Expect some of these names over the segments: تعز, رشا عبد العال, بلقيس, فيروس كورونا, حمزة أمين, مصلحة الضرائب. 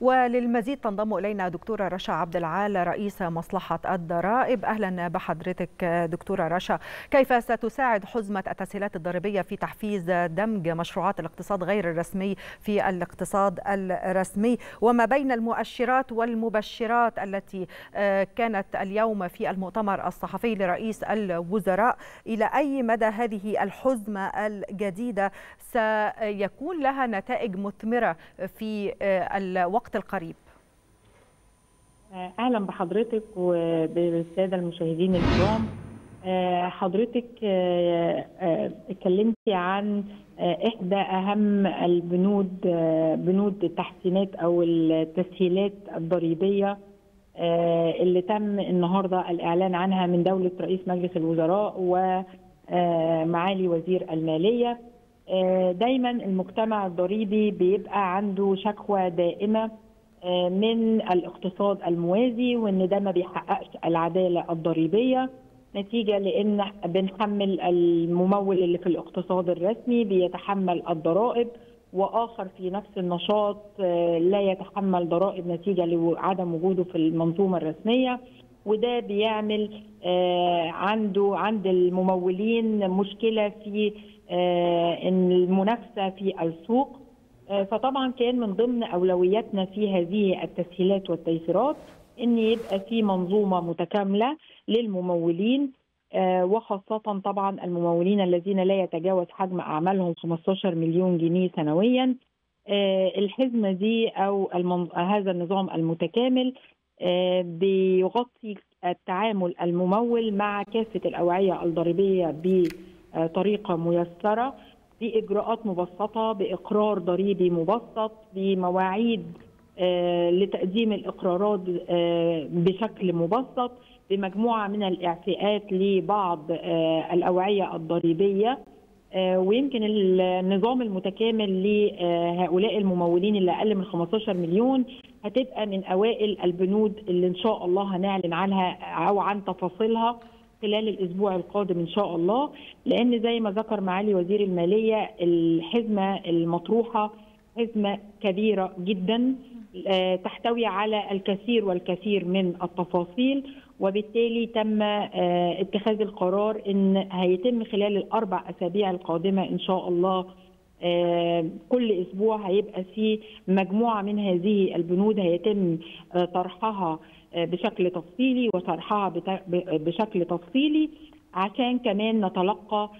وللمزيد تنضم إلينا دكتورة رشا عبد العال رئيسة مصلحة الضرائب. أهلا بحضرتك دكتورة رشا. كيف ستساعد حزمة التسهيلات الضريبية في تحفيز دمج مشروعات الاقتصاد غير الرسمي في الاقتصاد الرسمي، وما بين المؤشرات والمبشرات التي كانت اليوم في المؤتمر الصحفي لرئيس الوزراء، إلى أي مدى هذه الحزمة الجديدة سيكون لها نتائج مثمرة في الوقت القريب؟ أهلا بحضرتك وبالسادة المشاهدين الكرام. حضرتك اتكلمتي عن إحدى أهم البنود، بنود التحسينات أو التسهيلات الضريبية اللي تم النهاردة الإعلان عنها من دولة رئيس مجلس الوزراء ومعالي وزير المالية. دايما المجتمع الضريبي بيبقى عنده شكوى دائمة من الاقتصاد الموازي، وان ده ما بيحققش العدالة الضريبية، نتيجة لان بنحمل الممول اللي في الاقتصاد الرسمي بيتحمل الضرائب، واخر في نفس النشاط لا يتحمل ضرائب نتيجة لعدم وجوده في المنظومة الرسمية، وده بيعمل عند الممولين مشكلة في المنافسة في السوق. فطبعا كان من ضمن أولوياتنا في هذه التسهيلات والتيسيرات أن يبقى في منظومة متكاملة للممولين، وخاصة طبعا الممولين الذين لا يتجاوز حجم أعمالهم 15 مليون جنيه سنويا. الحزمة دي أو هذا النظام المتكامل بيغطي التعامل الممول مع كافة الأوعية الضريبية بطريقة ميسرة، بإجراءات مبسطة، بإقرار ضريبي مبسط، بمواعيد لتقديم الإقرارات بشكل مبسط، بمجموعة من الإعفاءات لبعض الأوعية الضريبية. ويمكن النظام المتكامل لهؤلاء الممولين اللي أقل من 15 مليون هتبقى من أوائل البنود اللي إن شاء الله هنعلن عنها أو عن تفاصيلها خلال الأسبوع القادم إن شاء الله، لأن زي ما ذكر معالي وزير المالية الحزمة المطروحة حزمة كبيرة جدا تحتوي على الكثير والكثير من التفاصيل، وبالتالي تم اتخاذ القرار أن هيتم خلال الأربع أسابيع القادمة إن شاء الله كل أسبوع هيبقى في مجموعة من هذه البنود هيتم طرحها بشكل تفصيلي وطرحها بشكل تفصيلي، عشان كمان نتلقى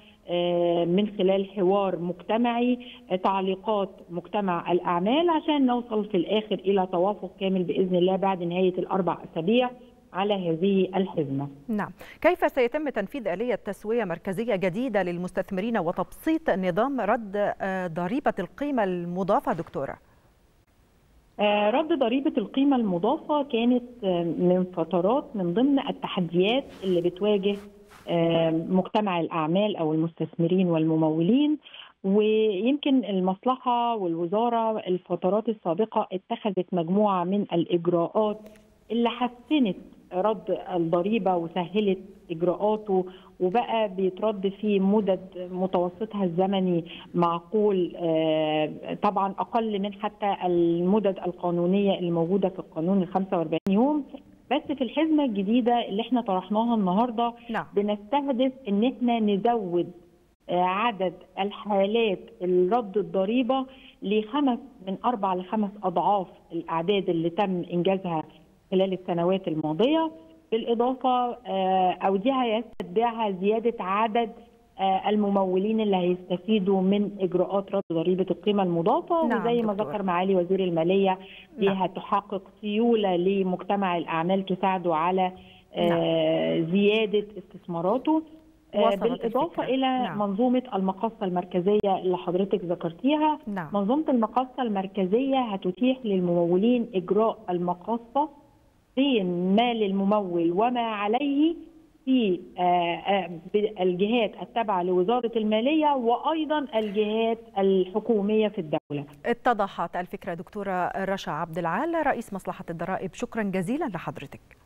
من خلال حوار مجتمعي تعليقات مجتمع الأعمال، عشان نوصل في الآخر إلى توافق كامل بإذن الله بعد نهاية الأربع أسابيع على هذه الحزمة. نعم، كيف سيتم تنفيذ آلية تسوية مركزية جديدة للمستثمرين وتبسيط نظام رد ضريبة القيمة المضافة دكتورة؟ رد ضريبة القيمة المضافة كانت من فترات من ضمن التحديات اللي بتواجه مجتمع الأعمال أو المستثمرين والممولين، ويمكن المصلحة والوزارة الفترات السابقة اتخذت مجموعة من الإجراءات اللي حسنت رد الضريبة وسهلت إجراءاته، وبقى بيترد في مدد متوسطها الزمني معقول، طبعا أقل من حتى المدد القانونية الموجودة في القانون ال 45 يوم. بس في الحزمة الجديدة اللي احنا طرحناها النهاردة بنستهدف ان احنا نزود عدد الحالات الرد الضريبة لخمس من 4 ل5 أضعاف الأعداد اللي تم إنجازها خلال السنوات الماضية، بالإضافة أو دي هيتبعها زيادة عدد الممولين اللي هيستفيدوا من إجراءات رد ضريبة القيمة المضافة. نعم وزي ما ذكر معالي وزير المالية دي هتحقق سيولة لمجتمع الأعمال تساعده على زيادة استثماراته، بالإضافة إلى منظومة المقاصة المركزية اللي حضرتك ذكرتيها. منظومة المقاصة المركزية هتتيح للممولين إجراء المقاصة بين ما للممول وما عليه في الجهات التابعة لوزارة المالية وأيضا الجهات الحكومية في الدولة. اتضحت الفكرة دكتورة رشا عبد العال رئيس مصلحة الضرائب، شكرا جزيلا لحضرتك.